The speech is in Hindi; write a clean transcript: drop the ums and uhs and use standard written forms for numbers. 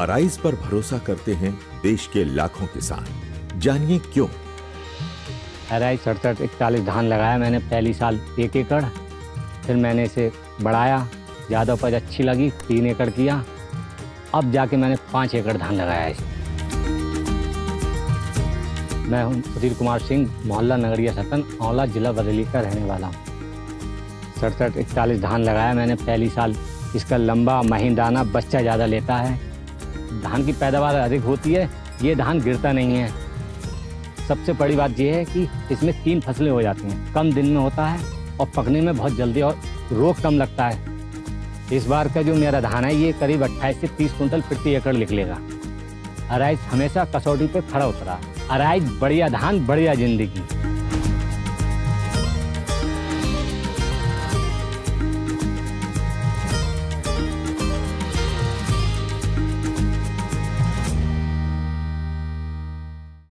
अराइज पर भरोसा करते हैं देश के लाखों किसान, जानिए क्यों। अराइज 67-41 धान लगाया मैंने पहली साल 1 एकड़, फिर मैंने इसे बढ़ाया, ज़्यादा उपज अच्छी लगी, 3 एकड़ किया, अब जाके मैंने 5 एकड़ धान लगाया है। मैं हूँ सुधीर कुमार सिंह, मोहल्ला नगरिया सतन, औला, जिला बरेली का रहने वाला हूँ। 67-41 धान लगाया मैंने पहली साल, इसका लंबा महीन दाना बच्चा ज़्यादा लेता है, धान की पैदावार अधिक होती है, ये धान गिरता नहीं है। सबसे बड़ी बात यह है कि इसमें 3 फसलें हो जाती हैं, कम दिन में होता है और पकने में बहुत जल्दी और रोग कम लगता है। इस बार का जो मेरा धान है ये करीब 28 से 30 कुंटल प्रति एकड़ निकलेगा। अराइज हमेशा कसौटी पर खड़ा उतरा, अराइज बढ़िया धान बढ़िया जिंदगी।